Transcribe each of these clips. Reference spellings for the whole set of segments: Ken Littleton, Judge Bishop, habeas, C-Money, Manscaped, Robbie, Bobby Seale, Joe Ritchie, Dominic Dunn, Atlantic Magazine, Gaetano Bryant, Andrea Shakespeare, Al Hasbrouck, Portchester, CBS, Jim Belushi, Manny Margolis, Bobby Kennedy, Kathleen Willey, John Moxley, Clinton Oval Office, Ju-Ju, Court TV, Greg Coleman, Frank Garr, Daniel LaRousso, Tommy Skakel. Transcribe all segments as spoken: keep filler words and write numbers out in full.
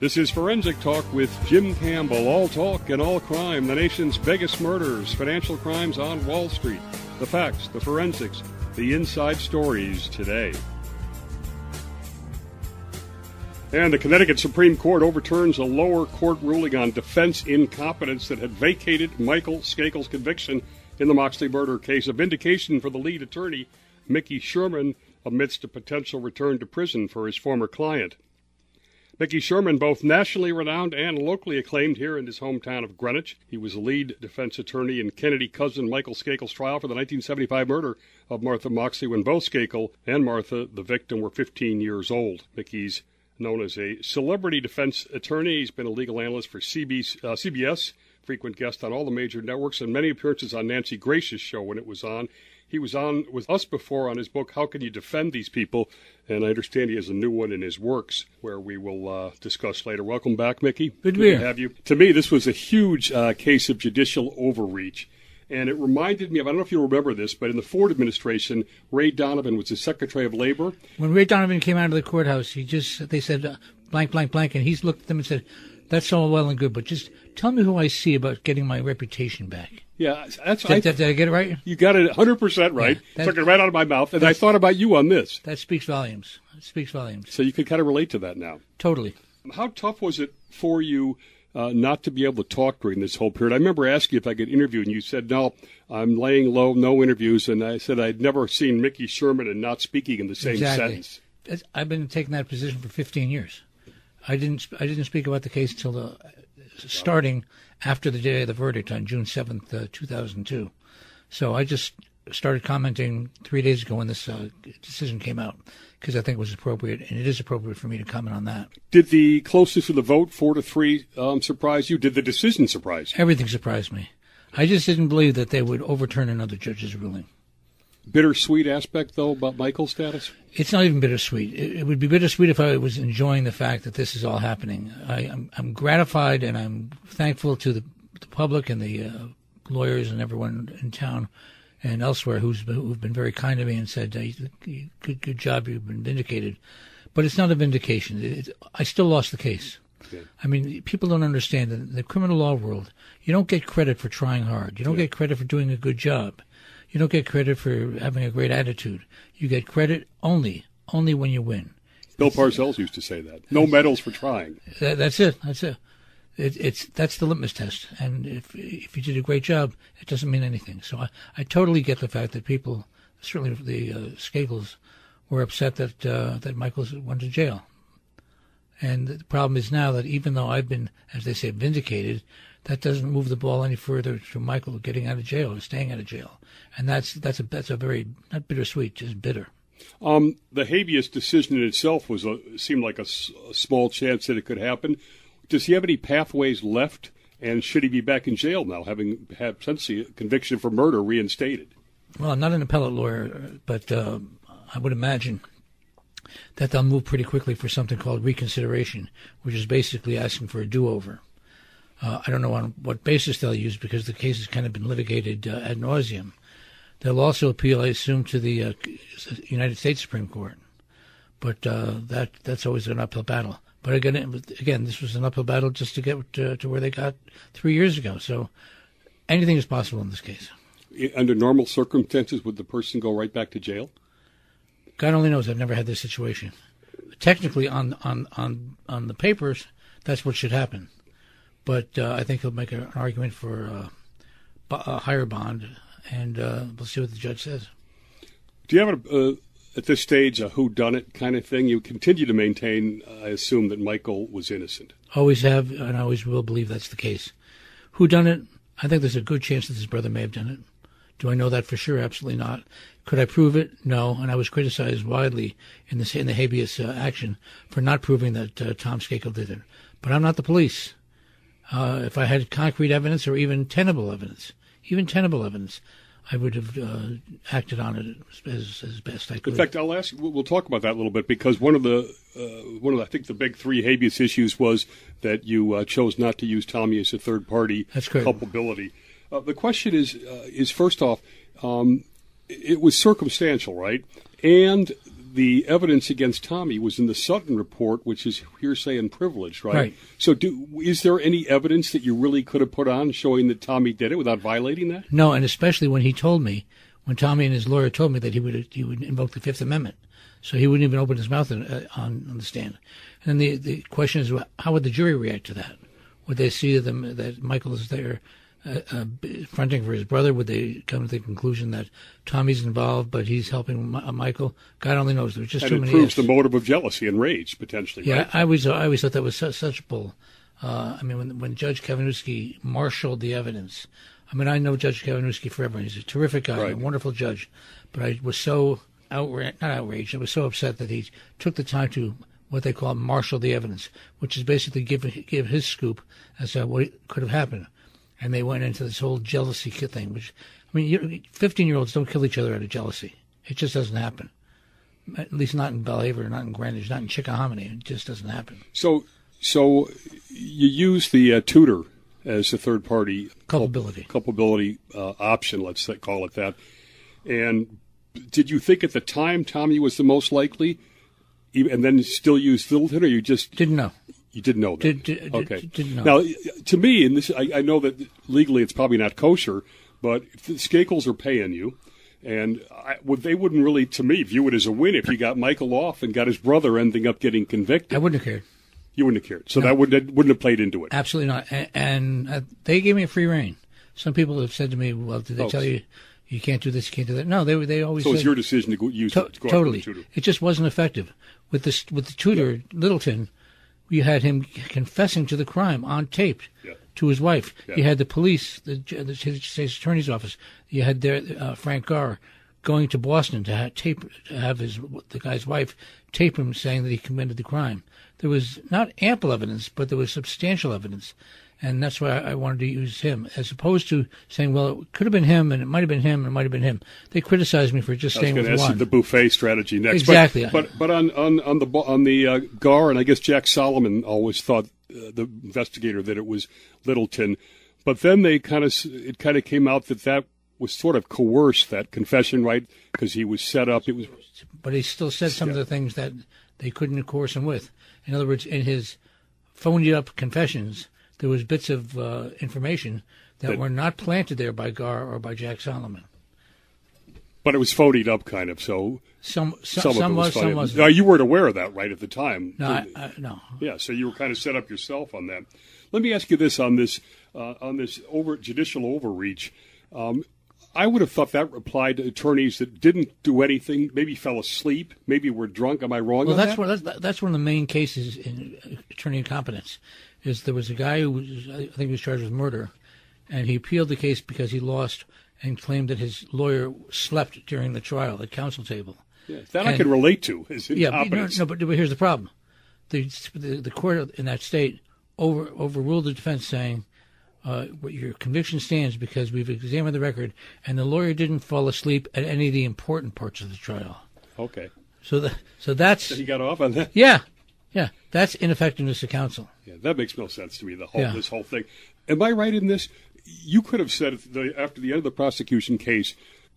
This is Forensic Talk with Jim Campbell. All talk and all crime, the nation's biggest murders, financial crimes on Wall Street, the facts, the forensics, the inside stories today. And the Connecticut Supreme Court overturns a lower court ruling on defense incompetence that had vacated Michael Skakel's conviction in the Moxley murder case, a vindication for the lead attorney, Mickey Sherman, amidst a potential return to prison for his former client. Mickey Sherman, both nationally renowned and locally acclaimed here in his hometown of Greenwich. He was the lead defense attorney in Kennedy cousin Michael Skakel's trial for the nineteen seventy-five murder of Martha Moxley when both Skakel and Martha, the victim, were fifteen years old. Mickey's known as a celebrity defense attorney. He's been a legal analyst for C B S, uh, C B S, frequent guest on all the major networks, and many appearances on Nancy Grace's show when it was on. He was on with us before on his book, How Can You Defend These People? And I understand he has a new one in his works, where we will uh, discuss later. Welcome back, Mickey. Good, Good to have you. To me, this was a huge uh, case of judicial overreach. And it reminded me of, I don't know if you remember this, but in the Ford administration, Ray Donovan was the Secretary of Labor. When Ray Donovan came out of the courthouse, he just, they said, uh, blank, blank, blank. And he's looked at them and said, that's all well and good, but just tell me who I see about getting my reputation back. Yeah, that's did, I, did, did I get it right? You got it one hundred percent right. Yeah, took it right out of my mouth, and I thought about you on this. That speaks volumes. It speaks volumes. So you can kind of relate to that now. Totally. How tough was it for you uh, not to be able to talk during this whole period? I remember asking if I could interview, and you said, no, I'm laying low, no interviews, and I said I'd never seen Mickey Sherman and not speaking in the same exactly. sentence. I've been taking that position for fifteen years. I didn't. I didn't speak about the case until the, starting after the day of the verdict on June seventh, uh, two thousand two. So I just started commenting three days ago when this uh, decision came out because I think it was appropriate, and it is appropriate for me to comment on that. Did the closeness of the vote, four to three, um, surprise you? Did the decision surprise you? Everything surprised me. I just didn't believe that they would overturn another judge's ruling. Bittersweet aspect, though, about Michael's status? It's not even bittersweet. It, it would be bittersweet if I was enjoying the fact that this is all happening. I, I'm, I'm gratified and I'm thankful to the, the public and the uh, lawyers and everyone in town and elsewhere who's who've been very kind to me and said, hey, good, good job, you've been vindicated. But it's not a vindication. It, it, I still lost the case. Okay. I mean, people don't understand that in the criminal law world, you don't get credit for trying hard. You don't yeah. get credit for doing a good job. You don't get credit for having a great attitude. You get credit only, only when you win. Bill Parcells used to say that. No medals for trying. That, that's it. That's it. it. It's that's the litmus test. And if if you did a great job, it doesn't mean anything. So I, I totally get the fact that people, certainly the uh, Skakels, were upset that uh, that Michael went to jail. And the problem is now that even though I've been, as they say, vindicated, that doesn't move the ball any further to Michael getting out of jail or staying out of jail. And that's that's a, that's a very, not bittersweet, just bitter. Um, the habeas decision in itself was a, seemed like a, a small chance that it could happen. Does he have any pathways left? And should he be back in jail now, having had essentially a conviction for murder reinstated? Well, I'm not an appellate lawyer, but uh, I would imagine that they'll move pretty quickly for something called reconsideration, which is basically asking for a do-over. Uh, I don't know on what basis they'll use because the case has kind of been litigated uh, ad nauseum. They'll also appeal, I assume, to the uh, United States Supreme Court. But uh, that that's always an uphill battle. But again, again, this was an uphill battle just to get to, to where they got three years ago. So anything is possible in this case. Under normal circumstances, would the person go right back to jail? God only knows. I've never had this situation. Technically, on on, on, on the papers, that's what should happen. But uh, I think he'll make a, an argument for uh, b- a higher bond, and uh, we'll see what the judge says. Do you have, a, uh, at this stage, a whodunit kind of thing? You continue to maintain, I assume, that Michael was innocent. Always have, and I always will believe that's the case. Whodunit? I think there's a good chance that his brother may have done it. Do I know that for sure? Absolutely not. Could I prove it? No. And I was criticized widely in the, in the habeas uh, action for not proving that uh, Tom Skakel did it. But I'm not the police. Uh, if I had concrete evidence or even tenable evidence, even tenable evidence, I would have uh, acted on it as, as best I could. In fact, I'll ask. We'll talk about that a little bit because one of the uh, one of the, I think the big three habeas issues was that you uh, chose not to use Tommy as a third party. That's correct. Culpability. Uh, the question is uh, is first off, um, it was circumstantial, right? And the evidence against Tommy was in the Sutton report, which is hearsay and privileged, right? Right. So do, is there any evidence that you really could have put on showing that Tommy did it without violating that? No, and especially when he told me, when Tommy and his lawyer told me that he would he would invoke the Fifth Amendment. So he wouldn't even open his mouth on, uh, on the stand. And the, the question is, how would the jury react to that? Would they see them, that Michael is there uh, uh, fronting for his brother? Would they come to the conclusion that Tommy's involved, but he's helping Ma- Michael? God only knows. There's just and too many. And it proves issues. The motive of jealousy and rage, potentially. Yeah, right? I always, I always thought that was such, such a bull. Uh, I mean, when when Judge Kavanewski marshaled the evidence, I mean, I know Judge Kavanewski forever, and he's a terrific guy, right. A wonderful judge, but I was so outraged, not outraged, I was so upset that he took the time to what they call marshal the evidence, which is basically give, give his scoop as to what could have happened. And they went into this whole jealousy thing, which, I mean, fifteen-year-olds don't kill each other out of jealousy. It just doesn't happen, at least not in Belle Haven, not in Greenwich, not in Chickahominy. It just doesn't happen. So so you use the uh, tutor as a third-party culpability cul- culpability uh, option, let's say, call it that. And did you think at the time Tommy was the most likely? And then still use Littleton, or you just didn't know? You didn't know that. Did, did, okay. Did, didn't know. Now, to me, and this, I, I know that legally it's probably not kosher, but if the Skakels are paying you, and I, would, they wouldn't really, to me, view it as a win if you got Michael off and got his brother ending up getting convicted. I wouldn't have cared. You wouldn't have cared. So no. that, wouldn't, that wouldn't have played into it. Absolutely not. And, and uh, they gave me a free rein. Some people have said to me, well, did they oh, tell you? You can't do this, you can't do that. No, they they always. So it's said, your decision to go, use to, to go totally. Out the tutor. It just wasn't effective. With this, with the tutor, yeah. Littleton, you had him confessing to the crime on tape yeah. to his wife. Yeah. You had the police, the, the state's attorney's office. You had their uh, Frank Garr going to Boston to have tape, to have his the guy's wife tape him saying that he committed the crime. There was not ample evidence, but there was substantial evidence. And that's why I wanted to use him, as opposed to saying, well, it could have been him, and it might have been him, and it might have been him. They criticized me for just staying with one. I was going to ask you the buffet strategy next. Exactly. But but, but on, on, on the, on the uh, Garr, and I guess Jack Solomon always thought, uh, the investigator, that it was Littleton. But then they kind of it kind of came out that that was sort of coerced, that confession, right, because he was set up. It was, But he still said some yeah. of the things that they couldn't coerce him with. In other words, in his phoned-up confessions, there was bits of uh, information that, that were not planted there by Garr or by Jack Solomon. But it was phonied up, kind of. So some some, some, some was, was some wasn't. Now, you weren't aware of that, right, at the time? No, I, I, no. Yeah, so you were kind of set up yourself on that. Let me ask you this on this uh, on this over judicial overreach. Um, I would have thought that applied to attorneys that didn't do anything, maybe fell asleep, maybe were drunk. Am I wrong? Well, on that's that? one. That's, that's one of the main cases in attorney incompetence. Is there was a guy who was, I think he was charged with murder, and he appealed the case because he lost and claimed that his lawyer slept during the trial at counsel table. Yeah, that and, I can relate to. Is incompetence. Yeah, no, no, but here's the problem: the, the the court in that state over overruled the defense, saying uh, your conviction stands because we've examined the record, and the lawyer didn't fall asleep at any of the important parts of the trial. Okay. So the so that's so he got off on that. Yeah. Yeah, that's ineffectiveness of counsel. Yeah, that makes no sense to me, the whole, yeah. this whole thing. Am I right in this? You could have said the, after the end of the prosecution case,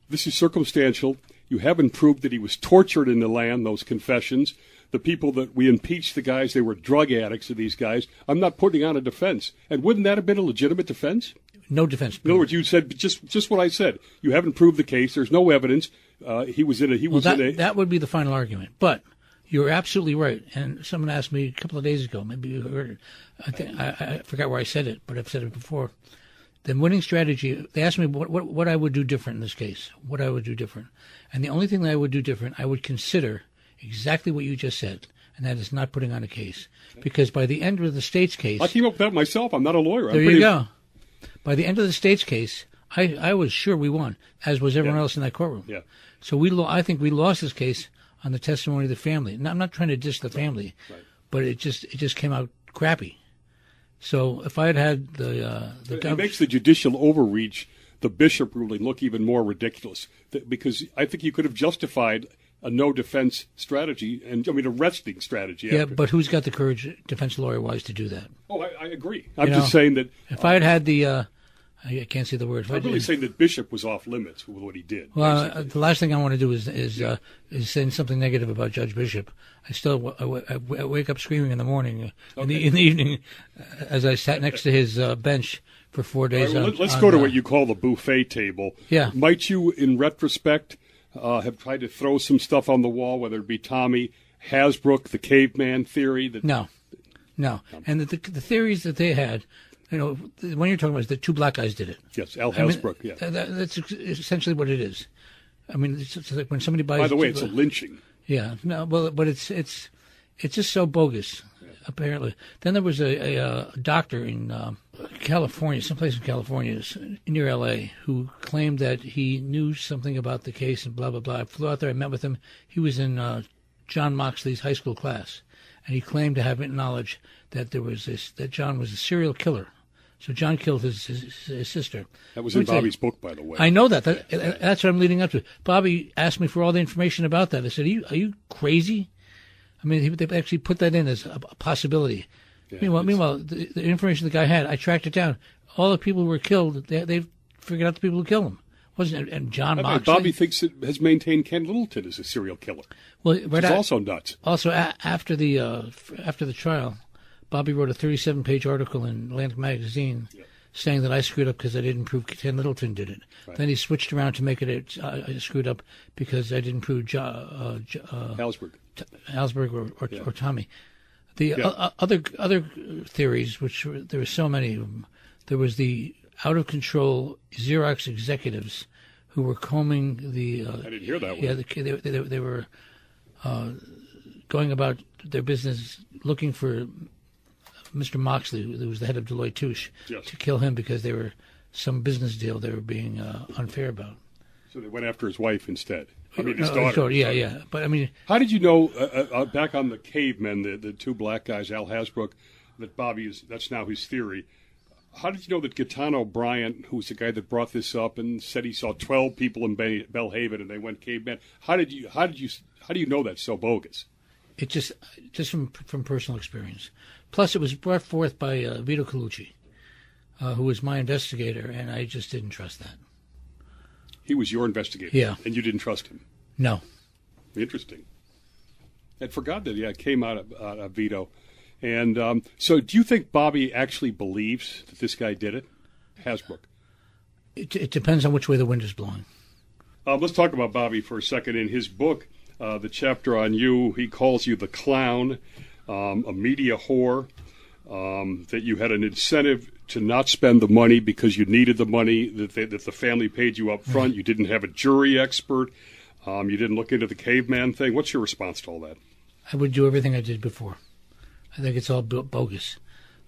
this is circumstantial. You haven't proved that he was tortured in the land, those confessions. The people that we impeached, the guys, they were drug addicts of these guys. I'm not putting on a defense. And wouldn't that have been a legitimate defense? No defense. In other words, you said just just what I said. You haven't proved the case. There's no evidence. Uh, he was in a he well, was that, in a that would be the final argument, but. You're absolutely right. And someone asked me a couple of days ago, maybe you heard it. I, think, I, I forgot where I said it, but I've said it before. The winning strategy, they asked me what, what, what I would do different in this case, what I would do different. And the only thing that I would do different, I would consider exactly what you just said, and that is not putting on a case. Because by the end of the state's case... I came up with that myself. I'm not a lawyer. I'm there pretty... you go. By the end of the state's case, I, I was sure we won, as was everyone yeah. else in that courtroom. Yeah. So we, lo- I think we lost this case on the testimony of the family. Now, I'm not trying to diss the family, right, right. but it just it just came out crappy. So if I had had the... Uh, the it gov- makes the judicial overreach, the Bishop ruling, look even more ridiculous, th- because I think you could have justified a no-defense strategy, and I mean, a resting strategy. Yeah, after. But who's got the courage, defense lawyer-wise, to do that? Oh, I, I agree. I'm you just know, saying that... If uh, I had had the... Uh, I can't see the word. I'm really saying that Bishop was off limits with what he did. Well, uh, the last thing I want to do is is, uh, is saying something negative about Judge Bishop. I still w- I w- I w- I wake up screaming in the morning, uh, okay. in, the, in the evening, uh, as I sat next to his uh, bench for four days. All right, well, on, let's on, go to uh, what you call the buffet table. Yeah. Might you, in retrospect, uh, have tried to throw some stuff on the wall, whether it be Tommy Hasbrouck, the caveman theory? That no, no, and the, the, the theories that they had. You know, the one you're talking about is the two black guys did it. Yes, Al Hasbrouck, I mean, yeah. That, that's essentially what it is. I mean, it's, it's like when somebody buys... By the way, it's black, a lynching. Yeah, no, well, but it's it's it's just so bogus, yeah. apparently. Then there was a, a, a doctor in um, California, someplace in California, near L A, who claimed that he knew something about the case and blah, blah, blah. I flew out there, I met with him. He was in uh, John Moxley's high school class, and he claimed to have knowledge that there was this, that John was a serial killer. So John killed his, his, his sister. That was in Bobby's book, by the way. I know that. that. That's what I'm leading up to. Bobby asked me for all the information about that. I said, are you, are you crazy? I mean, they actually put that in as a possibility. Yeah, meanwhile, meanwhile the, the information the guy had, I tracked it down. All the people who were killed, they, they figured out the people who killed them. Wasn't it? And John Moxley. I mean, Bobby thinks it has maintained Ken Littleton as a serial killer. Well, right which is at, also nuts. Also, a, after the uh, after the trial, Bobby wrote a thirty-seven page article in Atlantic Magazine yeah. saying that I screwed up because I didn't prove Ken Littleton did it. Right. Then he switched around to make it uh, I screwed up because I didn't prove jo- uh, jo- uh, Hasbrouck. T- Hasbrouck or, or, yeah. or Tommy. The yeah. uh, other other theories, which were, there were so many of them, there was the out-of-control Xerox executives who were combing the... Uh, I didn't hear that one. Yeah, the, they, they, they were uh, going about their business looking for... Mister Moxley, who was the head of Deloitte Touche, yes. to kill him because they were some business deal they were being uh, unfair about. So they went after his wife instead. I mean, his daughter. Sure, yeah, yeah. But I mean, how did you know uh, uh, back on the cavemen, the, the two black guys, Al Hasbrouck, that Bobby is? That's now his theory. How did you know that Gaetano Bryant, who was the guy that brought this up and said he saw twelve people in Be- Belle Haven and they went cavemen? How did you? How did you? How do you know that's so bogus? It just, just from from personal experience. Plus, it was brought forth by uh, Vito Colucci, uh, who was my investigator, and I just didn't trust that. He was your investigator? Yeah. And you didn't trust him? No. Interesting. I forgot that, yeah, it came out of, out of Vito. And um, so do you think Bobby actually believes that this guy did it? Hasbrouck. It, it depends on which way the wind is blowing. Um, let's talk about Bobby for a second. In his book, uh, the chapter on you, he calls you the clown. Um, a media whore, um, that you had an incentive to not spend the money because you needed the money, that, they, that the family paid you up front, you didn't have a jury expert, um, you didn't look into the caveman thing. What's your response to all that? I would do everything I did before. I think it's all b- bogus.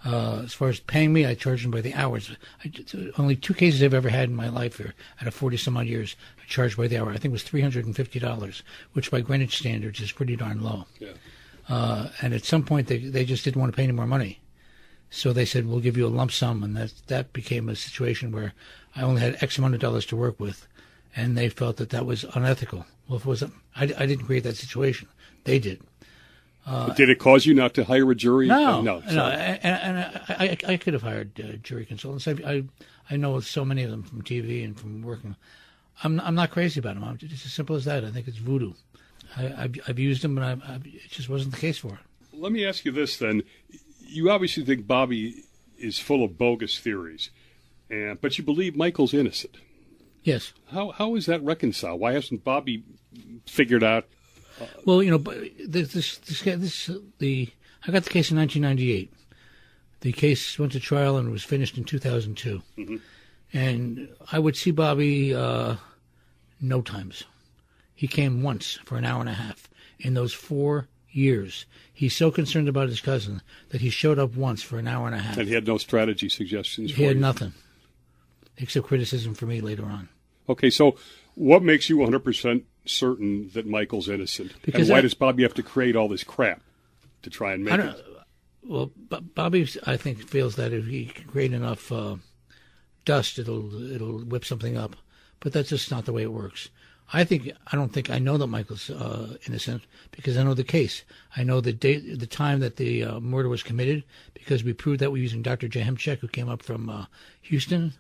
Uh, as far as paying me, I charge them by the hours. I, only two cases I've ever had in my life here, out of forty-some-odd years, I charged by the hour. I think it was three hundred fifty dollars, which by Greenwich standards is pretty darn low. Yeah. Uh, and at some point, they they just didn't want to pay any more money. So they said, we'll give you a lump sum. And that that became a situation where I only had X amount of dollars to work with. And they felt that that was unethical. Well, if it wasn't, I, I didn't create that situation. They did. Uh, did it cause you not to hire a jury? No. Uh, no. no and and I, I, I could have hired uh, jury consultants. I, I I know so many of them from T V and from working. I'm, I'm not crazy about them. I'm, it's as simple as that. I think it's voodoo. I, I've, I've used them, and I've, I've, it just wasn't the case for him. Let me ask you this, then. You obviously think Bobby is full of bogus theories, and, but you believe Michael's innocent. Yes. How How is that reconciled? Why hasn't Bobby figured out? Uh, well, you know, this this, this, this the I got the case in nineteen ninety-eight. The case went to trial and was finished in two thousand two. Mm-hmm. And I would see Bobby uh, no times. He came once for an hour and a half. In those four years, he's so concerned about his cousin that he showed up once for an hour and a half. And he had no strategy suggestions for you? He had nothing, except criticism for me later on. Okay, so what makes you one hundred percent certain that Michael's innocent? Because and why I, does Bobby have to create all this crap to try and make it? Well, Bobby, I think, feels that if he can create enough uh, dust, it'll it'll whip something up. But that's just not the way it works. I think I don't think I know that Michael's uh, innocent because I know the case. I know the date, the time that the uh, murder was committed because we proved that we're using Doctor Jehemchek, who came up from uh, Houston,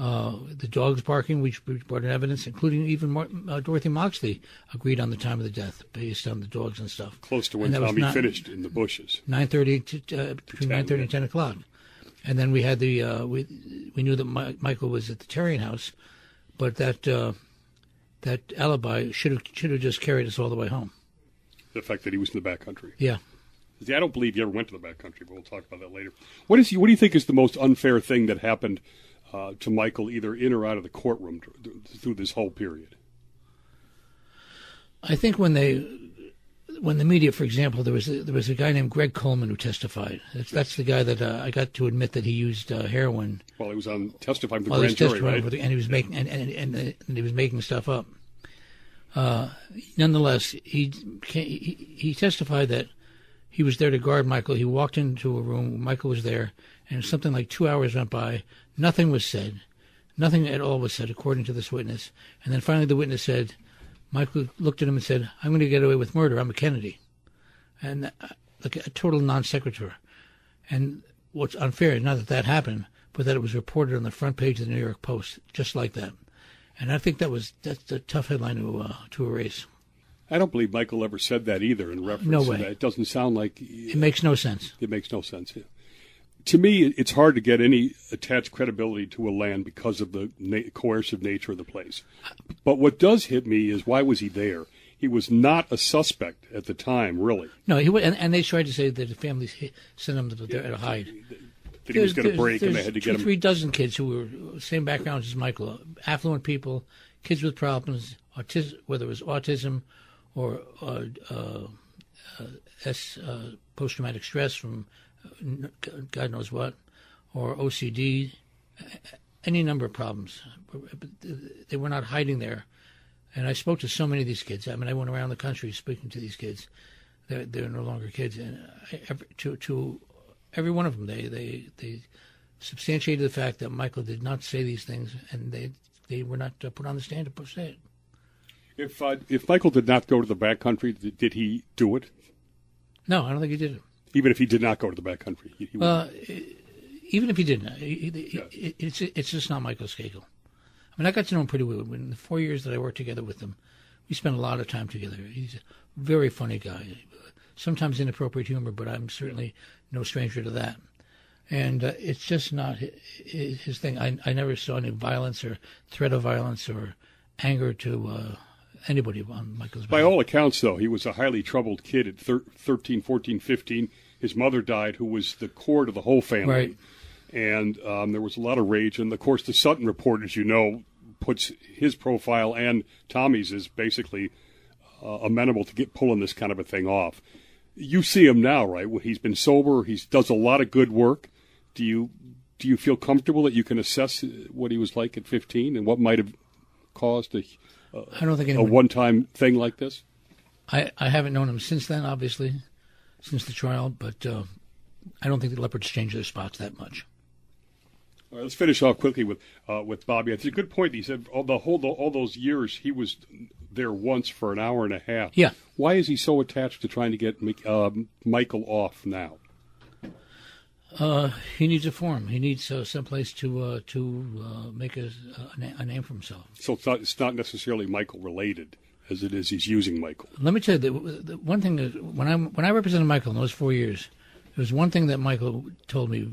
Uh, the dogs barking, which brought in evidence, including even Martin, uh, Dorothy Moxley agreed on the time of the death based on the dogs and stuff. Close to when Tommy not, finished in the bushes. nine thirty to, uh, between nine thirty yeah. and ten o'clock. And then we had the uh, we we knew that My- Michael was at the Terrien house, but that uh, that alibi should have should have just carried us all the way home. The fact that he was in the backcountry. Yeah. See, I don't believe you ever went to the backcountry, but we'll talk about that later. What is what do you think is the most unfair thing that happened uh, to Michael, either in or out of the courtroom through this whole period? I think when they when the media, for example, there was a, there was a guy named Greg Coleman who testified. That's, that's the guy that uh, I got to admit that he used uh, heroin. Well, he was on testifying for the well, grand jury, right? The, and he was yeah. making and, and, and, and he was making stuff up. Uh, nonetheless, he, he he testified that he was there to guard Michael. He walked into a room. Michael was there, and something like two hours went by. Nothing was said. Nothing at all was said, according to this witness. And then finally the witness said, Michael looked at him and said, I'm going to get away with murder. I'm a Kennedy. And uh, like a total non-sequitur. And what's unfair is not that that happened, but that it was reported on the front page of the New York Post, just like that. And I think that was that's a tough headline to, uh, to erase. I don't believe Michael ever said that either in reference no way. to that. It doesn't sound like... Uh, it makes no sense. It makes no sense, yeah. To me, it's hard to get any attached credibility to a land because of the na- coercive nature of the place. But what does hit me is, why was he there? He was not a suspect at the time, really. No, he was, and, and they tried to say that the family sent him to, yeah, to hide. That he was going to break and they had to get him. There's two, three dozen kids who were same backgrounds as Michael, affluent people, kids with problems, autis- whether it was autism or uh, uh, uh, S, uh, post-traumatic stress from God knows what, or O C D, any number of problems. They were not hiding there. And I spoke to so many of these kids. I mean, I went around the country speaking to these kids. They're, they're no longer kids. And I, every, to, to every one of them, they, they, they substantiated the fact that Michael did not say these things, and they, they were not put on the stand to say it. If, uh, if Michael did not go to the backcountry, did he do it? No, I don't think he did it. Even if he did not go to the backcountry? He, he well, wouldn't. Even if he didn't, he, he, yeah. it, it's it's just not Michael Skakel. I mean, I got to know him pretty well. In the four years that I worked together with him, we spent a lot of time together. He's a very funny guy, sometimes inappropriate humor, but I'm certainly no stranger to that. And uh, it's just not his, his thing. I, I never saw any violence or threat of violence or anger to... Uh, anybody on Michael's behalf. By all accounts, though, he was a highly troubled kid at thirteen, fourteen, fifteen. His mother died, who was the core to the whole family. Right. And um, there was a lot of rage. And, of course, the Sutton report, as you know, puts his profile and Tommy's is basically uh, amenable to get pulling this kind of a thing off. You see him now, right? He's been sober. He does a lot of good work. Do you, do you feel comfortable that you can assess what he was like at fifteen and what might have caused a... Uh, I don't think anyone, a one-time thing like this? I, I haven't known him since then, obviously, since the trial, but uh, I don't think the Leopards change their spots that much. All right, let's finish off quickly with uh, with Bobby. It's a good point. He said all the whole the, all those years he was there once for an hour and a half. Yeah. Why is he so attached to trying to get uh, Michael off now? Uh, he needs a form. He needs uh, someplace to uh, to uh, make a, a, na- a name for himself. So it's not, it's not necessarily Michael related as it is he's using Michael. Let me tell you, the, the one thing that when I when I represented Michael in those four years, there was one thing that Michael told me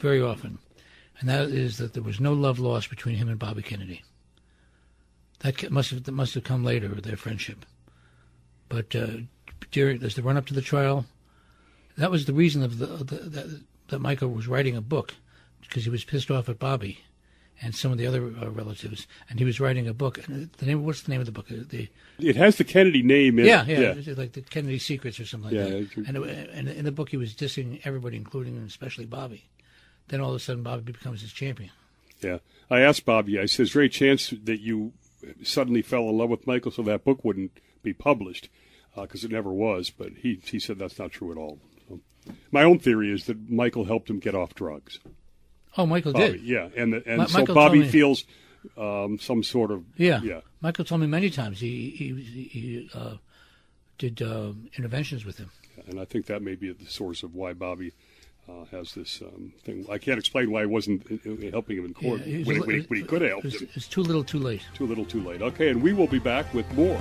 very often, and that is that there was no love lost between him and Bobby Kennedy. That must have that must have come later, their friendship. But uh, during as the run up to the trial, that was the reason of the, the that. that Michael was writing a book because he was pissed off at Bobby and some of the other uh, relatives, and he was writing a book. And the name, what's the name of the book? The, it has the Kennedy name in yeah, it. Yeah, yeah, like the Kennedy Secrets or something like yeah, that. And, it, and in the book, he was dissing everybody, including and especially Bobby. Then all of a sudden, Bobby becomes his champion. Yeah. I asked Bobby, I says, Ray, chance that you suddenly fell in love with Michael so that book wouldn't be published, because uh, it never was, but he, he said that's not true at all. My own theory is that Michael helped him get off drugs. Oh, Michael Bobby, did. Yeah, and the, and Ma- so Michael Bobby feels um, some sort of yeah. yeah. Michael told me many times he he, he uh, did uh, interventions with him, and I think that may be the source of why Bobby uh, has this um, thing. I can't explain why I wasn't helping him in court yeah, when, li- when, he, when he could have helped it's, him. It's too little too late. Too little too late. Okay, and we will be back with more.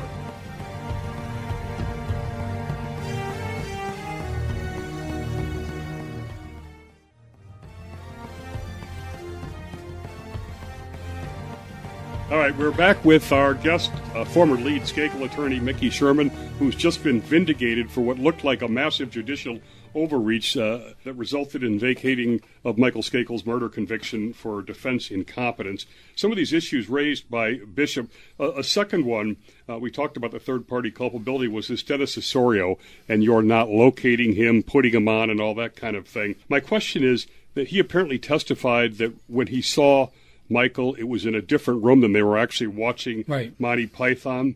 All right, we're back with our guest, uh, former lead Skakel attorney Mickey Sherman, who's just been vindicated for what looked like a massive judicial overreach uh, that resulted in vacating of Michael Skakel's murder conviction for defense incompetence. Some of these issues raised by Bishop. Uh, a second one, uh, we talked about the third-party culpability, was this Dennis Osorio, and you're not locating him, putting him on, and all that kind of thing. My question is that he apparently testified that when he saw Michael, it was in a different room than they were actually watching right. Monty Python.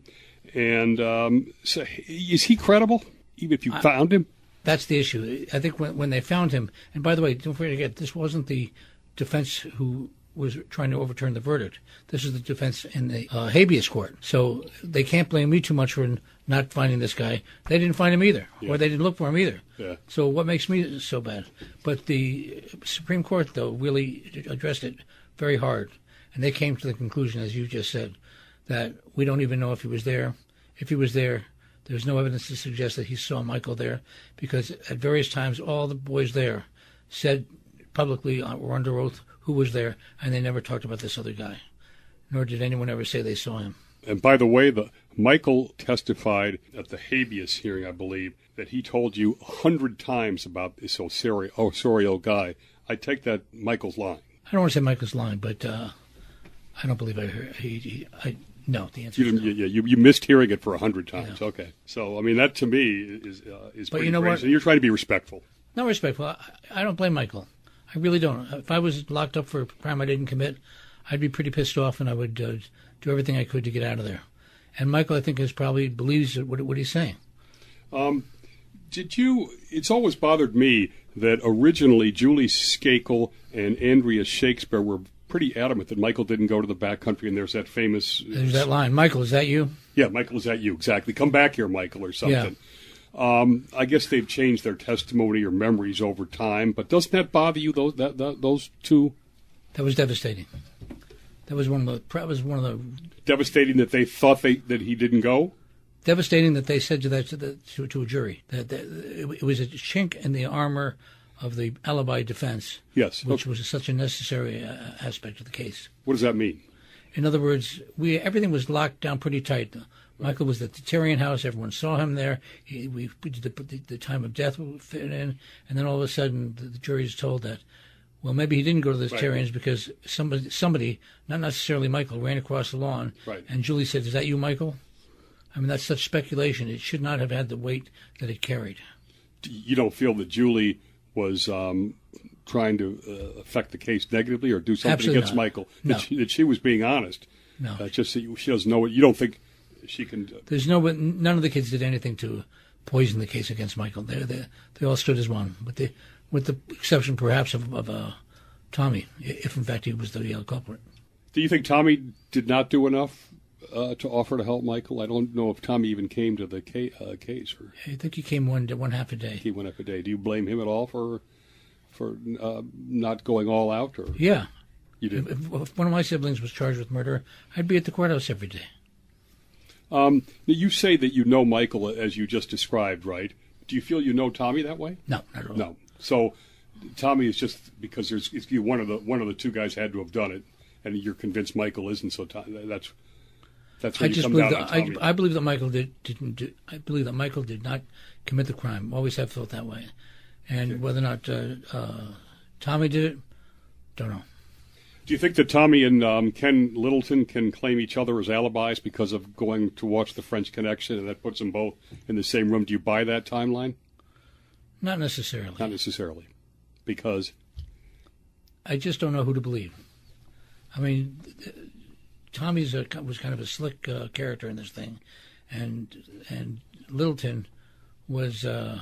And um, so is he credible, even if you I, found him? That's the issue. I think when, when they found him, and by the way, don't forget, this wasn't the defense who was trying to overturn the verdict. This is the defense in the uh, habeas court. So they can't blame me too much for not finding this guy. They didn't find him either, yeah. or they didn't look for him either. Yeah. So what makes me so bad? But the Supreme Court, though, really addressed it very hard, and they came to the conclusion, as you just said, that we don't even know if he was there. If he was there, there's no evidence to suggest that he saw Michael there, because at various times all the boys there said publicly or under oath who was there, and they never talked about this other guy, nor did anyone ever say they saw him. And by the way, the Michael testified at the habeas hearing, I believe, that he told you a hundred times about this Osorio, Osorio guy. I take that Michael's line. I don't want to say Michael's lying, but uh, I don't believe I heard. He, he, I no. The answer. You, is no. Yeah, you, you missed hearing it for a hundred times. Yeah. Okay, so I mean that to me is uh, is. But pretty you know crazy. What? And you're trying to be respectful. Not respectful. I, I don't blame Michael. I really don't. If I was locked up for a crime I didn't commit, I'd be pretty pissed off, and I would uh, do everything I could to get out of there. And Michael, I think, is probably believes what what he's saying. Um, did you? It's always bothered me that originally Julie Skakel and Andrea Shakespeare were pretty adamant that Michael didn't go to the backcountry, and there's that famous... There's that line, Michael, is that you? Yeah, Michael, is that you, exactly. Come back here, Michael, or something. Yeah. Um, I guess they've changed their testimony or memories over time, but doesn't that bother you, those that, that, those two? That was devastating. That was one of the... That was one of the devastating that they thought they that he didn't go? Devastating that they said to that to, the, to, to a jury that, that it was a chink in the armor of the alibi defense. Yes, which okay. was such a necessary uh, aspect of the case. What does that mean? In other words, we everything was locked down pretty tight. Michael was at the Terrien house. Everyone saw him there. He, we the, the, the time of death fit in, and then all of a sudden the, the jury is told that, well, maybe he didn't go to the right. Terriens because somebody, somebody, not necessarily Michael, ran across the lawn, right. and Julie said, "Is that you, Michael?" I mean, that's such speculation. It should not have had the weight that it carried. You don't feel that Julie was um, trying to uh, affect the case negatively or do something Absolutely against not. Michael? No. That, she, that she was being honest. No. Uh, just that she doesn't know it. You don't think she can... Uh, There's no... None of the kids did anything to poison the case against Michael. They they, they all stood as one, with the, with the exception perhaps of, of uh, Tommy, if in fact he was the real culprit. Do you think Tommy did not do enough Uh, to offer to help Michael? I don't know if Tommy even came to the case. Uh, case or... I think he came one one half a day. He went up a day. Do you blame him at all for for uh, not going all out? Or yeah, you did. If, if one of my siblings was charged with murder, I'd be at the courthouse every day. Um, you say that you know Michael as you just described, right? Do you feel you know Tommy that way? No, not at all. No. So Tommy is just because there's it's, you, one of the one of the two guys had to have done it, and you're convinced Michael isn't. So Tom, that's. That's I just believe that I, I believe that Michael did, didn't. Do, I believe that Michael did not commit the crime. Always have felt that way, and okay. whether or not uh, uh, Tommy did it, don't know. Do you think that Tommy and um, Ken Littleton can claim each other as alibis because of going to watch The French Connection, and that puts them both in the same room? Do you buy that timeline? Not necessarily. Not necessarily, because I just don't know who to believe. I mean. Th- Tommy's a, was kind of a slick uh, character in this thing, and and Littleton was uh,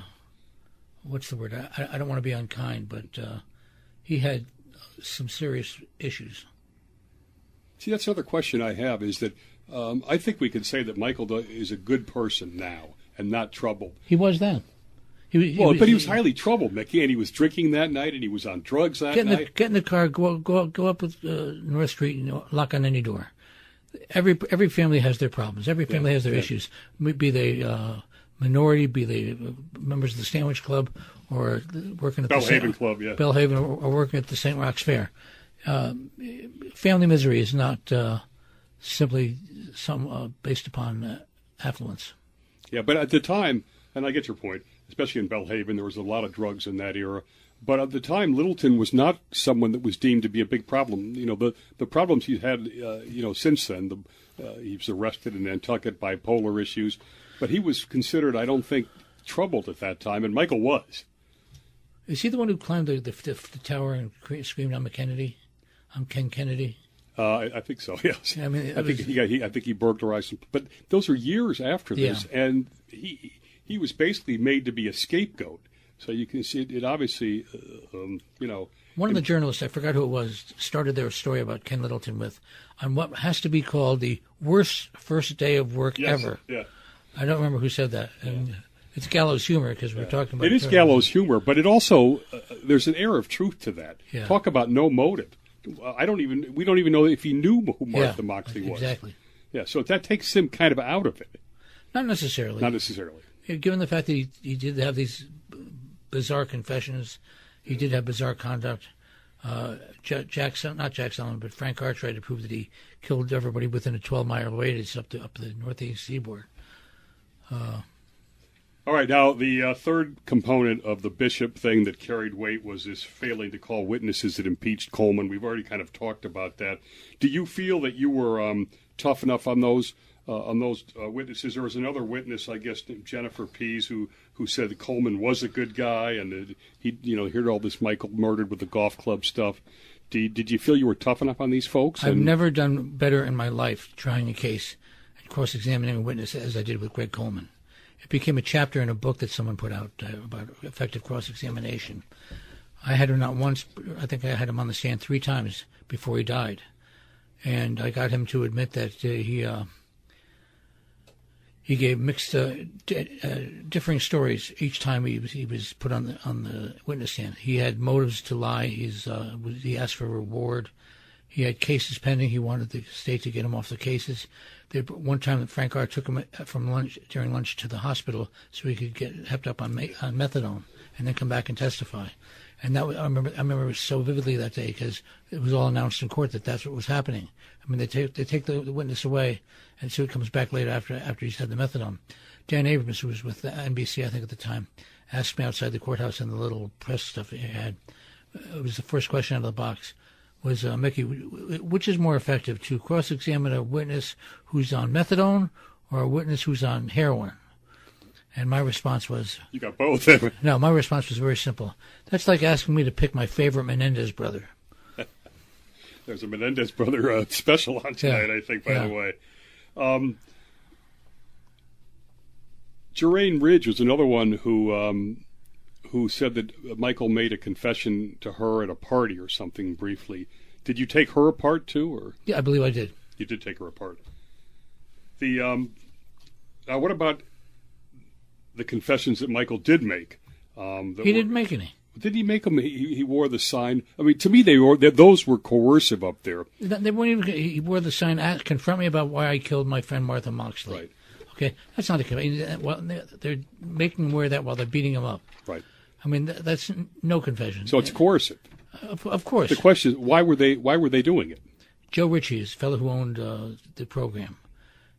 what's the word? I, I don't want to be unkind, but uh, he had some serious issues. See, that's another question I have is that um, I think we could say that Michael is a good person now and not troubled. He was then. He, he well, was, but he was highly troubled, Mickey, and he was drinking that night, and he was on drugs that get in the, night. Get in the car, go go go up with uh, North Street, and you know, knock on any door. Every every family has their problems. Every family yeah, has their yeah. issues. Be they uh, minority, be they members of the Sandwich Club, or working at Belle the Haven Sa- Club, yeah, Belle Haven, or, or working at the Saint Rock's Fair. Uh, family misery is not uh, simply some uh, based upon uh, affluence. Yeah, but at the time, and I get your point. Especially in Belle Haven, there was a lot of drugs in that era. But at the time, Littleton was not someone that was deemed to be a big problem. You know, the, the problems he's had, uh, you know, since then, the, uh, he was arrested in Nantucket, bipolar issues. But he was considered, I don't think, troubled at that time, and Michael was. Is he the one who climbed the, the, the, the tower and screamed, "I'm a Kennedy, I'm Ken Kennedy"? Uh, I, I think so, yes. I mean, I, was, think he got, he, I think he burglarized some. But those are years after this, yeah. and he... He was basically made to be a scapegoat. So you can see it, it obviously, uh, um, you know. One of the journalists, I forgot who it was, started their story about Ken Littleton with, on what has to be called the worst first day of work yes, ever. Yeah. I don't remember who said that. And yeah. It's gallows humor because we're yeah. talking about it. It is gallows humor, but it also, uh, there's an air of truth to that. Yeah. Talk about no motive. I don't even, we don't even know if he knew who Martha yeah, Moxley was. Exactly. Yeah, so that takes him kind of out of it. Not necessarily. Not necessarily. Given the fact that he, he did have these bizarre confessions, he did have bizarre conduct. Uh, Jack, not Jack Solomon, but Frank Garr tried to prove that he killed everybody within a twelve-mile radius up to up the northeast seaboard. Uh, All right, now the uh, third component of the Bishop thing that carried weight was this failing to call witnesses that impeached Coleman. We've already kind of talked about that. Do you feel that you were um, tough enough on those? Uh, on those uh, witnesses, there was another witness, I guess, named Jennifer Pease, who who said that Coleman was a good guy, and uh, he, you know, heard all this Michael murdered with the golf club stuff. Did did you feel you were tough enough on these folks? And... I've never done better in my life trying a case and cross-examining a witness as I did with Greg Coleman. It became a chapter in a book that someone put out uh, about effective cross-examination. I had him not once. I think I had him on the stand three times before he died, and I got him to admit that uh, he. Uh, He gave mixed, uh, d- uh, differing stories each time he was he was put on the on the witness stand. He had motives to lie. He's uh, he asked for a reward. He had cases pending. He wanted the state to get him off the cases. There, one time that Frank Garr took him from lunch during lunch to the hospital so he could get hepped up on, ma- on methadone and then come back and testify. And that was, I remember I remember it so vividly that day because it was all announced in court that that's what was happening. I mean, they take they take the, the witness away, and so it comes back later after after he's had the methadone. Dan Abrams, who was with the N B C, I think at the time, asked me outside the courthouse and the little press stuff he had. It was the first question out of the box. Was uh, Mickey, which is more effective, to cross-examine a witness who's on methadone or a witness who's on heroin? And my response was... You got both. No, my response was very simple. That's like asking me to pick my favorite Menendez brother. There's a Menendez brother uh, special on tonight, yeah. I think, by yeah. the way. Um, Geraint Ridge was another one who... Um, who said that Michael made a confession to her at a party or something briefly. Did you take her apart, too? Or Yeah, I believe I did. You did take her apart. The um, uh, What about the confessions that Michael did make? Um, he were, didn't make any. Did he make them? He, he wore the sign. I mean, to me, they were, they, those were coercive up there. They weren't even. He wore the sign, confront me about why I killed my friend Martha Moxley. Right. Okay, that's not a confession. Well, they're making him wear that while they're beating him up. Right. I mean, that's no confession. So it's coercive. Of, of course. The question is, why were they? Why were they doing it? Joe Ritchie is the fellow who owned uh, the program.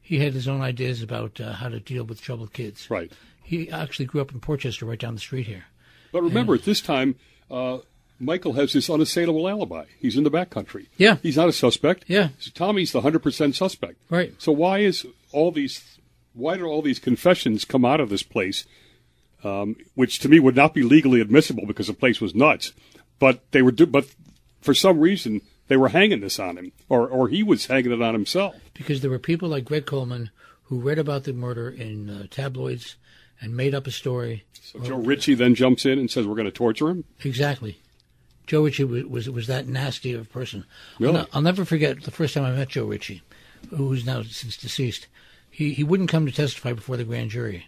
He had his own ideas about uh, how to deal with troubled kids. Right. He actually grew up in Portchester, right down the street here. But remember, and, at this time, uh, Michael has this unassailable alibi. He's in the backcountry. Yeah. He's not a suspect. Yeah. So Tommy's the one hundred percent suspect. Right. So why is all these? Why do all these confessions come out of this place? Um, which to me would not be legally admissible because the place was nuts, but they were. Do- but for some reason, they were hanging this on him, or or he was hanging it on himself. Because there were people like Greg Coleman who read about the murder in uh, tabloids and made up a story. So or, Joe Ritchie then jumps in and says, "We're going to torture him." Exactly. Joe Ritchie was was, was that nasty of a person. Really? I'll, I'll never forget the first time I met Joe Ritchie, who's now since deceased. He he wouldn't come to testify before the grand jury.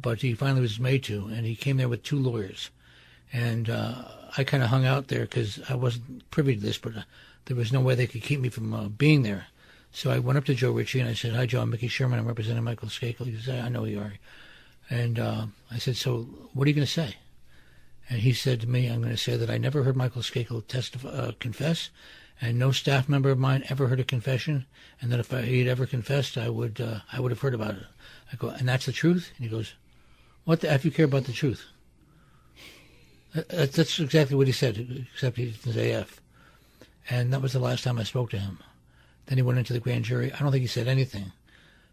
but he finally was made to, and he came there with two lawyers. And uh, I kind of hung out there because I wasn't privy to this, but uh, there was no way they could keep me from uh, being there. So I went up to Joe Ritchie and I said, "Hi, Joe, I'm Mickey Sherman. I'm representing Michael Skakel." He said, "I know you are." And uh, I said, "So what are you going to say?" And he said to me, "I'm going to say that I never heard Michael Skakel testify, uh, confess, and no staff member of mine ever heard a confession, and that if I, he had ever confessed, I would uh, I would have heard about it." I go, "And that's the truth?" And he goes, "What the F you care about the truth?" That, that's exactly what he said, except he didn't say F. And that was the last time I spoke to him. Then he went into the grand jury. I don't think he said anything,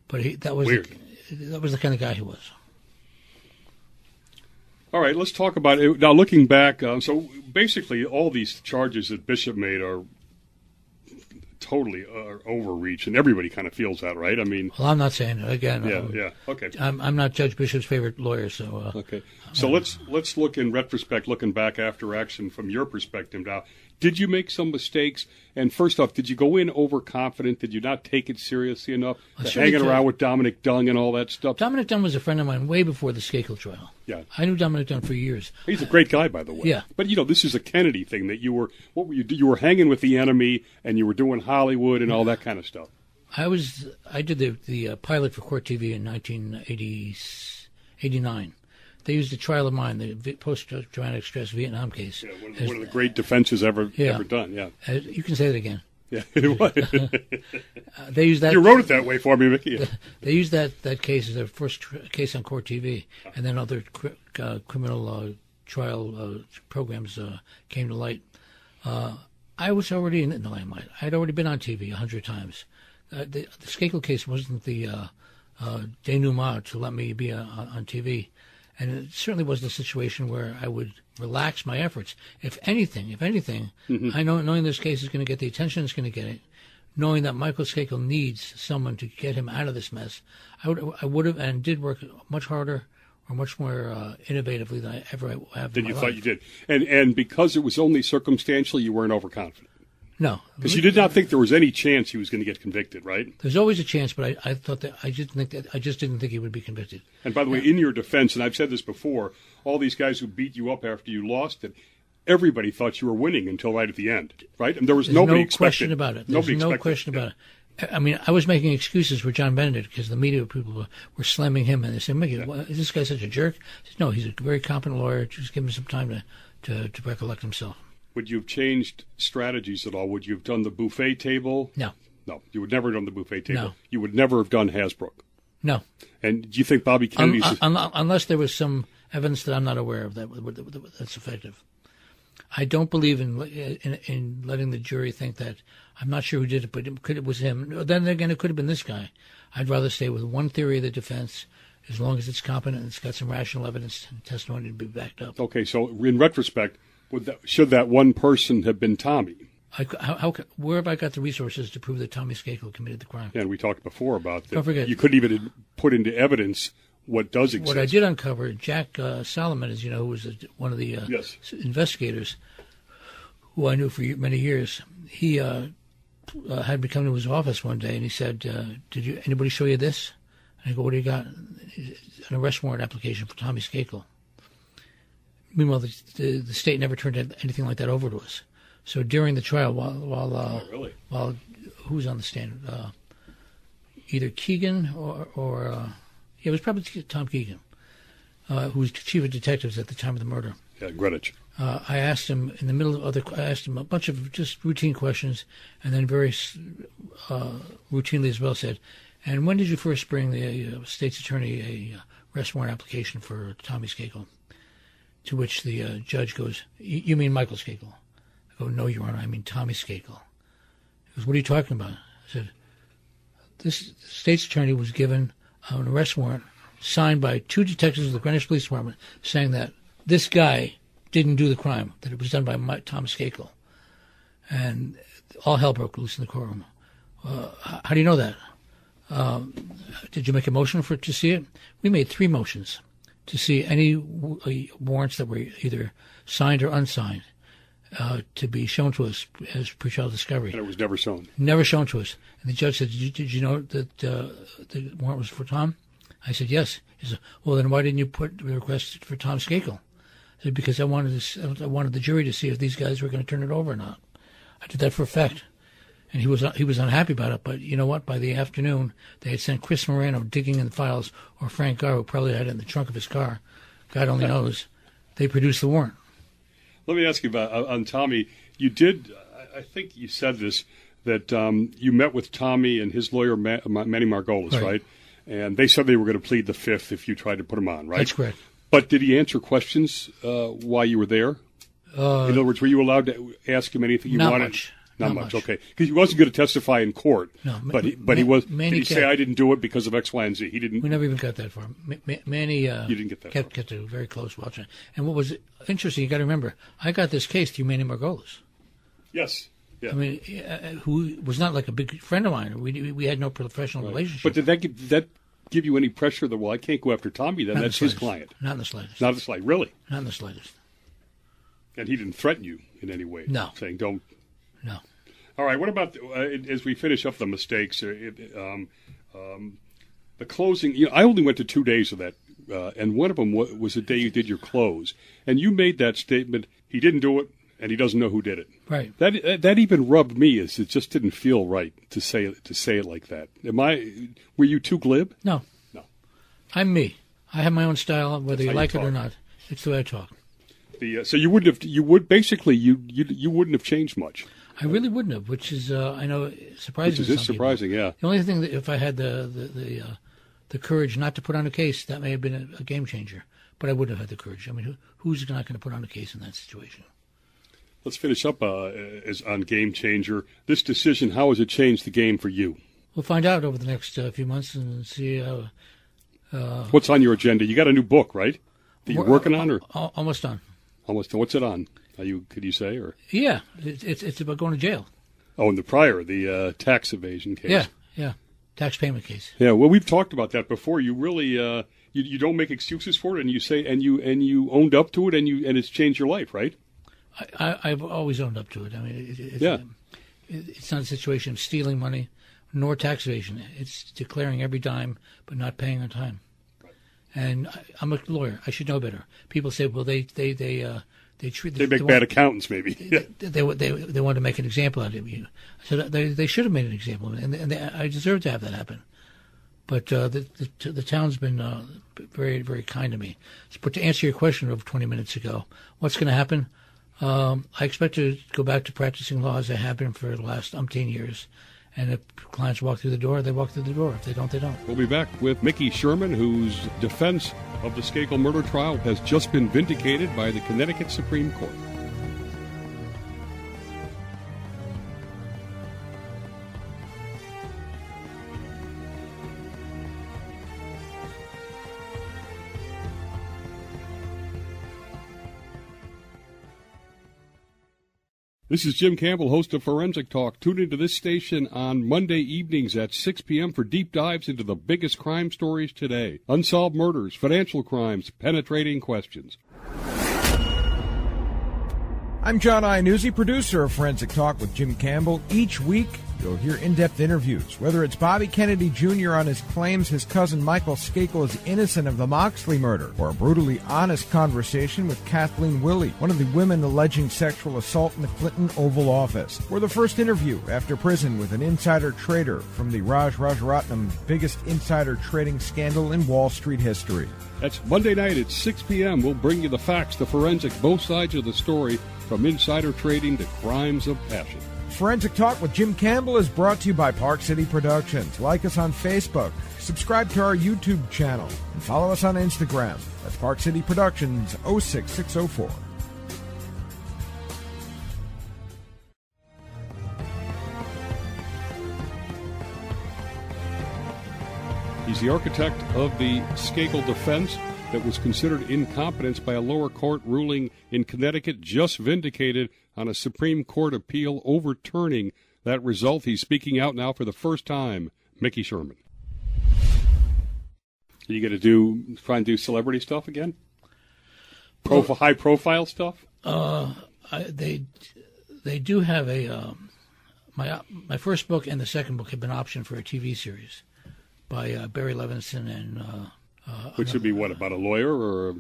but he, that was Weird. that was the kind of guy he was. All right, let's talk about it. Now, looking back, um, so basically all these charges that Bishop made are totally uh, overreach, and everybody kind of feels that, right? I mean, well, I'm not saying it again. Yeah, uh, yeah, okay. I'm, I'm not Judge Bishop's favorite lawyer, so. Uh, okay, so uh, let's let's look in retrospect, looking back after action from your perspective now. Did you make some mistakes? And first off, did you go in overconfident? Did you not take it seriously enough? Sure, hanging around with Dominic Dunn and all that stuff? Dominic Dunn was a friend of mine way before the Skakel trial. Yeah. I knew Dominic Dunn for years. He's a great guy, by the way. Yeah. But, you know, this is a Kennedy thing that you were – what were you you were hanging with the enemy, and you were doing Hollywood and yeah. all that kind of stuff. I was – I did the, the uh, pilot for Court T V in nineteen eighty-nine. They used the trial of mine, the post-traumatic stress Vietnam case. Yeah, one, as, one of the great defenses ever yeah. ever done, yeah. As, you can say that again. Yeah, it was. uh, they used that, you wrote it that way for me, Mickey. Yeah. They used that, that case as their first tr case on Court T V, and then other cr uh, criminal uh, trial uh, programs uh, came to light. Uh, I was already in the limelight. I had already been on T V a hundred times. Uh, the, the Skakel case wasn't the uh, uh, denouement to let me be uh, on T V. And it certainly wasn't a situation where I would relax my efforts. If anything, if anything, mm-hmm. I know knowing this case is going to get the attention it's going to get it, knowing that Michael Skakel needs someone to get him out of this mess, I would I would have and did work much harder or much more uh, innovatively than I ever have Than in my you life. Thought you did. And, and because it was only circumstantial, you weren't overconfident. No. Because you did not think there was any chance he was going to get convicted, right? There's always a chance, but I, I thought that I just think that I just didn't think he would be convicted. And by the way, in your defense, and I've said this before, all these guys who beat you up after you lost it, everybody thought you were winning until right at the end, right? And there was There's nobody no expected. No question about it. There's nobody no question it. about it. I mean, I was making excuses for John Benedict because the media people were, were slamming him, and they said, Mickey, yeah. why, is this guy such a jerk? I said, no, he's a very competent lawyer. Just give him some time to, to, to recollect himself. Would you have changed strategies at all? Would you have done the buffet table? No. No, you would never have done the buffet table. No. You would never have done Hasbrouck. No. And do you think Bobby Kennedy... Um, un un unless there was some evidence that I'm not aware of that that's effective. I don't believe in, in in letting the jury think that. I'm not sure who did it, but it, could, it was him. Then again, it could have been this guy. I'd rather stay with one theory of the defense, as long as it's competent and it's got some rational evidence and testimony to be backed up. Okay, so in retrospect... Would that, should that one person have been Tommy? I, how, how, where have I got the resources to prove that Tommy Skakel committed the crime? And we talked before about that. Don't forget, you couldn't even put into evidence what does exist. What I did uncover, Jack uh, Solomon, as you know, who was a, one of the uh, yes. investigators who I knew for many years, he uh, uh, had me come to his office one day and he said, uh, "Did you anybody show you this?" And I go, "What do you got?" An arrest warrant application for Tommy Skakel. Meanwhile, the, the, the state never turned anything like that over to us. So during the trial, while while uh, oh, really? while who was on the stand, uh, either Keegan or or uh, yeah, it was probably Tom Keegan, uh, who was chief of detectives at the time of the murder. Yeah, Greenwich. Uh, I asked him in the middle of other. I asked him a bunch of just routine questions, and then very uh, routinely as well said, "And when did you first bring the uh, state's attorney a arrest warrant application for Tommy Skakel?" To which the uh, judge goes, "You mean Michael Skakel?" I go, "No, Your Honor, I mean Tommy Skakel." He goes, "What are you talking about?" I said, "This state's attorney was given an arrest warrant signed by two detectives of the Greenwich Police Department saying that this guy didn't do the crime, that it was done by my, Tom Skakel." And all hell broke loose in the courtroom. Uh, how do you know that? Uh, did you make a motion for to see it? We made three motions to see any warrants that were either signed or unsigned uh, to be shown to us as pre-trial discovery. And it was never shown. Never shown to us. And the judge said, did you, did you know that uh, the warrant was for Tom? I said, yes. He said, well, then why didn't you put the request for Tom Skakel? I said, because I wanted, to, I wanted the jury to see if these guys were going to turn it over or not. I did that for a fact. And he was he was unhappy about it, but you know what? By the afternoon, they had sent Chris Morano digging in the files, or Frank Garr, who probably had it in the trunk of his car. God only knows. They produced the warrant. Let me ask you about uh, on Tommy. You did, I think you said this, that um, you met with Tommy and his lawyer, Ma- Manny Margolis, right. right? And they said they were going to plead the fifth if you tried to put him on, right? That's correct. But did he answer questions uh, while you were there? Uh, in other words, were you allowed to ask him anything you not wanted? Much. Not, not much. Not much, okay. Because he wasn't going to testify in court. No. But he, but Ma- he was. Manny did he say, kept, I didn't do it because of X, Y, and Z? He didn't. We never even got that far. Ma- Ma- Manny uh, you didn't get that kept, kept it very close watching. And what was interesting, you got to remember, I got this case through Manny Margolis. Yes. Yeah. I mean, uh, who was not like a big friend of mine. We we had no professional right. relationship. But did that give, did that give you any pressure that, well, I can't go after Tommy then? Not That's the his client. Not in the slightest. Not in the slightest. Really? Not in the slightest. And he didn't threaten you in any way? No. Saying, don't. No. All right. What about uh, as we finish up the mistakes? It, um, um, the closing. You know, I only went to two days of that, uh, and one of them was, was the day you did your close, and you made that statement. He didn't do it, and he doesn't know who did it. Right. That that even rubbed me as it just didn't feel right to say to say it like that. Am I? Were you too glib? No. No. I'm me. I have my own style, whether you like it or not. It's the way I talk. The uh, so you wouldn't have you would basically you you you wouldn't have changed much. I really wouldn't have, which is uh, I know surprising. Which is to some surprising, people. Yeah. The only thing that if I had the the the, uh, the courage not to put on a case, that may have been a, a game changer. But I wouldn't have had the courage. I mean, who, who's not going to put on a case in that situation? Let's finish up uh, as on game changer. This decision, how has it changed the game for you? We'll find out over the next uh, few months and see. Uh, uh, What's on your agenda? You got a new book, right? That you're working on, or almost done. Almost done. What's it on? Are you, could you say? Or yeah, it's it, it's about going to jail. Oh, and the prior, the uh, tax evasion case. Yeah, yeah, tax payment case. Yeah, well, we've talked about that before. You really, uh, you you don't make excuses for it, and you say, and you and you owned up to it, and you and it's changed your life, right? I, I I've always owned up to it. I mean, it, it's, yeah, it, it's not a situation of stealing money, nor tax evasion. It's declaring every dime, but not paying on time. Right. And I, I'm a lawyer. I should know better. People say, well, they they they. Uh, They, treat, they, they make they bad want, accountants, maybe. they, they, they, they want to make an example out of you. So they, they should have made an example, and, they, and they, I deserve to have that happen. But uh, the, the the town's been uh, very, very kind to me. But to answer your question of twenty minutes ago, what's going to happen? Um, I expect to go back to practicing law as I have been for the last umpteen years. And if clients walk through the door, they walk through the door. If they don't, they don't. We'll be back with Mickey Sherman, whose defense of the Skakel murder trial has just been vindicated by the Connecticut Supreme Court. This is Jim Campbell, host of Forensic Talk. Tune into this station on Monday evenings at six p.m. for deep dives into the biggest crime stories today. Unsolved murders, financial crimes, penetrating questions. I'm John Iannuzzi, producer of Forensic Talk with Jim Campbell. Each week, you'll hear in-depth interviews, whether it's Bobby Kennedy Junior on his claims his cousin Michael Skakel is innocent of the Moxley murder, or a brutally honest conversation with Kathleen Willey, one of the women alleging sexual assault in the Clinton Oval Office, or the first interview after prison with an insider trader from the Raj Rajaratnam's biggest insider trading scandal in Wall Street history. That's Monday night at six p.m. We'll bring you the facts, the forensic, both sides of the story, from insider trading to crimes of passion. Forensic Talk with Jim Campbell is brought to you by Park City Productions. Like us on Facebook, subscribe to our YouTube channel, and follow us on Instagram. That's Park City Productions oh six six oh four. He's the architect of the Skakel defense that was considered incompetence by a lower court ruling in Connecticut, just vindicated on a Supreme Court appeal overturning that result. He's speaking out now for the first time, Mickey Sherman. Are you going to do try and do celebrity stuff again? Profi- well, high-profile stuff? Uh, I, they they do have a um, my my first book and the second book have been optioned for a T V series. by uh, Barry Levinson and... Uh, uh, Which would be what, about a lawyer or...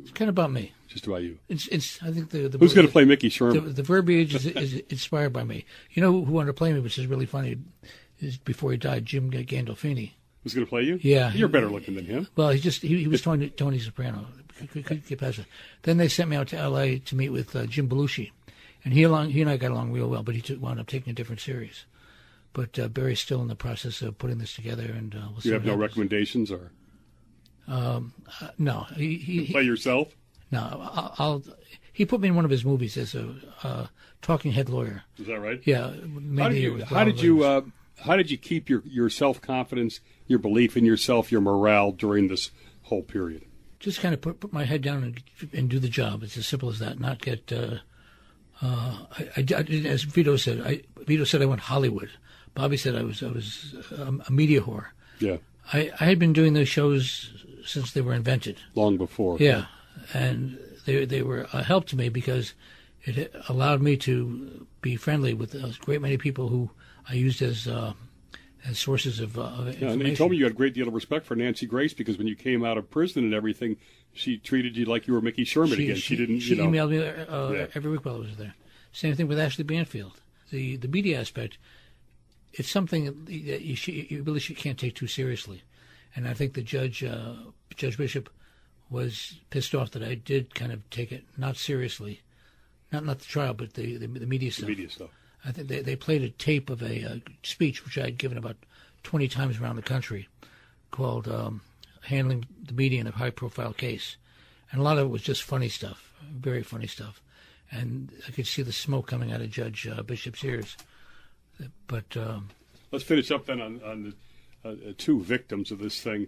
It's kind of about me. Just about you. It's. It's. I think the. the Who's going to play Mickey Sherman? The, the verbiage is, is inspired by me. You know who wanted to play me, which is really funny, is before he died, Jim Gandolfini. Who's going to play you? Yeah, you're better looking than him. Well, he just he, he was Tony, Tony Soprano. Couldn't get past it. Then they sent me out to L A to meet with uh, Jim Belushi, and he along he and I got along real well, but he took, wound up taking a different series. But uh, Barry's still in the process of putting this together, and uh, we'll see. You have no happens. recommendations, or? Um, uh, no, he, he, you play he, yourself. No, I'll, I'll. He put me in one of his movies as a uh, talking head lawyer. Is that right? Yeah. How did you? How did you? Uh, how did you keep your, your self confidence, your belief in yourself, your morale during this whole period? Just kind of put put my head down and and do the job. It's as simple as that. Not get. Uh, uh, I, I, I as Vito said. I, Vito said I went Hollywood. Bobby said I was I was um, a media whore. Yeah. I, I had been doing those shows since they were invented. Long before. Yeah, and they they were a help to me because it allowed me to be friendly with a great many people who I used as uh, as sources of, uh, of information. Yeah, and you told me you had a great deal of respect for Nancy Grace because when you came out of prison and everything, she treated you like you were Mickey Sherman she, again. She, she didn't. She you know, emailed me uh, yeah. every week while I was there. Same thing with Ashley Banfield. The the media aspect. It's something that you, should, you really should, can't take too seriously, and I think the judge, uh, Judge Bishop, was pissed off that I did kind of take it not seriously, not not the trial, but the the, the media stuff. The media stuff. I think they they played a tape of a uh, speech which I had given about twenty times around the country, called um, "Handling the Media in a High Profile Case," and a lot of it was just funny stuff, very funny stuff, and I could see the smoke coming out of Judge uh, Bishop's ears. But um, let's finish up then on, on the uh, two victims of this thing.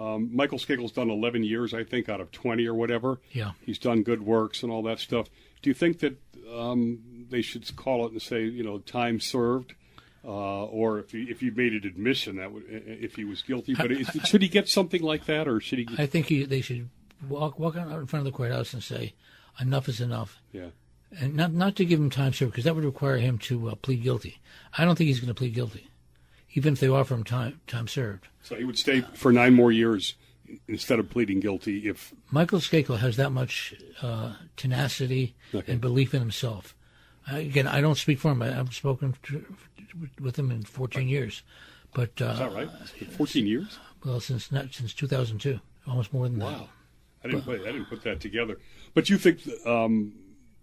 Um, Michael Skakel's done eleven years, I think, out of twenty or whatever. Yeah, he's done good works and all that stuff. Do you think that um, they should call it and say, you know, time served, uh, or if he, if he made an admission that would, if he was guilty? But I, is, I, should he get something like that, or should he? Get... I think he, they should walk walk out in front of the courthouse and say, enough is enough. Yeah. And not not to give him time served, because that would require him to uh, plead guilty. I don't think he's going to plead guilty, even if they offer him time time served. So he would stay uh, for nine more years instead of pleading guilty. If Michael Skakel has that much uh, tenacity okay. and belief in himself, I, again, I don't speak for him. I, I've spoken to, with him in fourteen years, but uh, is that right? fourteen years? Well, since not since two thousand two, almost more than wow. that. Wow, I didn't but, play, I didn't put that together. But you think? Um,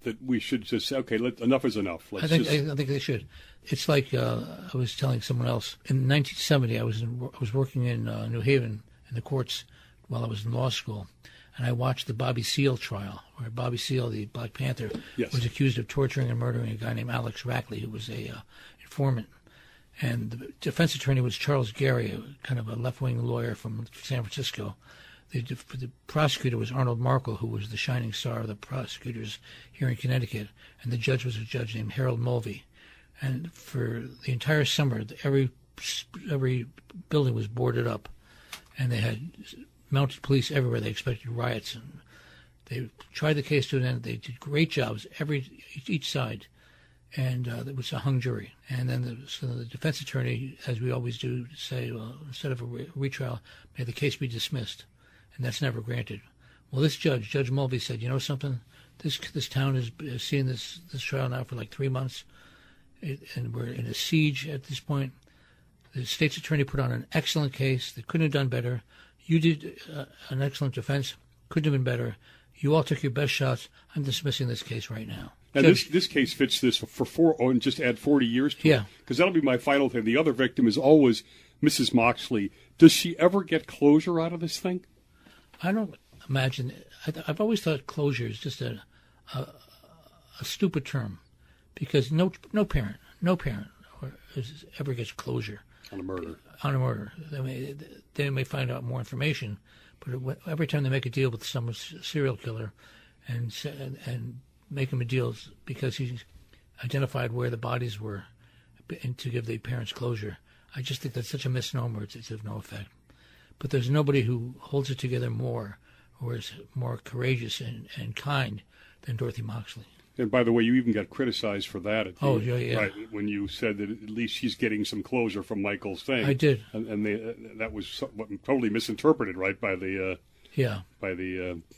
That we should just say, okay, let, enough is enough. Let's I think just... I think they should. It's like uh, I was telling someone else in nineteen seventy. I was in, I was working in uh, New Haven in the courts while I was in law school, and I watched the Bobby Seale trial, where Bobby Seale, the Black Panther, yes. was accused of torturing and murdering a guy named Alex Rackley, who was a uh, informant. And the defense attorney was Charles Gary, kind of a left-wing lawyer from San Francisco. The, the prosecutor was Arnold Markle, who was the shining star of the prosecutors here in Connecticut, and the judge was a judge named Harold Mulvey. And for the entire summer, every every building was boarded up, and they had mounted police everywhere. They expected riots, and they tried the case to an end. They did great jobs, every each side, and uh, there was a hung jury. And then the, so the defense attorney, as we always do, say, well, instead of a re- retrial, may the case be dismissed. And that's never granted. Well, this judge, Judge Mulvey, said, you know something? This this town is, is seeing this, this trial now for like three months, it, and we're in a siege at this point. The state's attorney put on an excellent case. They couldn't have done better. You did uh, an excellent defense. Couldn't have been better. You all took your best shots. I'm dismissing this case right now. Now, judge, this, this case fits this for four, oh, and just add forty years to yeah. it. Because that'll be my final thing. The other victim is always Missus Moxley. Does she ever get closure out of this thing? I don't imagine. I th- I've always thought closure is just a, a a stupid term, because no no parent, no parent is, ever gets closure on a murder. On a murder, they may they may find out more information, but it, every time they make a deal with some serial killer, and and make him a deal because he's identified where the bodies were, and to give the parents closure, I just think that's such a misnomer. It's, it's of no effect. But there's nobody who holds it together more or is more courageous and, and kind than Dorothy Moxley. And by the way, you even got criticized for that. At the, oh, yeah, yeah. Right, when you said that at least she's getting some closure from Michael's thing. I did. And, and they, uh, that was totally misinterpreted, right, by the... Uh, yeah. By the... Uh,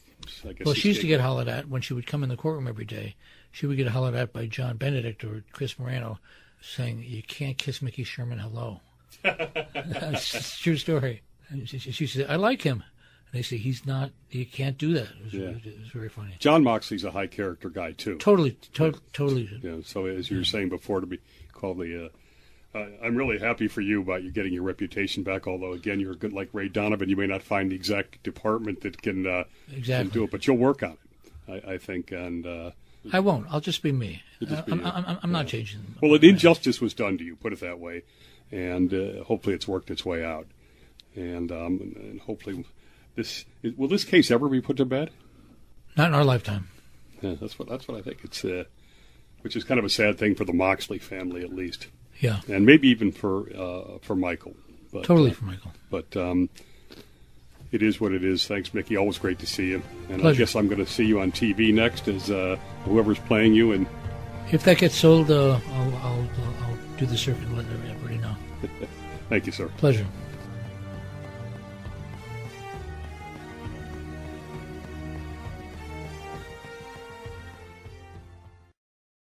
I guess well, she used to get hollered at when she would come in the courtroom every day. She would get hollered at by John Benedict or Chris Morano saying, "You can't kiss Mickey Sherman hello." That's a true story. And she, she said, "I like him." And they say, "He's not, you can't do that." It was, yeah. it was very funny. John Moxley's a high character guy, too. Totally, to- totally. Yeah, so as you were saying before, to be called the... Uh, Uh, I'm really happy for you about you getting your reputation back, although, again, you're good like Ray Donovan. You may not find the exact department that can, uh, exactly. can do it, but you'll work on it, I, I think. And uh, I won't. I'll just be me. Just be I'm, I'm, I'm yeah. not changing. Well, an injustice was done to you, put it that way, and uh, hopefully it's worked its way out. And, um, and, and hopefully this – will this case ever be put to bed? Not in our lifetime. Yeah, that's what, that's what I think. It's uh, which is kind of a sad thing for the Moxley family, at least. Yeah, and maybe even for uh, for Michael. But, totally uh, for Michael. But um, it is what it is. Thanks, Mickey. Always great to see you. And Pleasure. I guess I'm going to see you on T V next as uh, whoever's playing you. And if that gets sold, uh, I'll, I'll I'll do the circuit and let everybody know. Thank you, sir. Pleasure.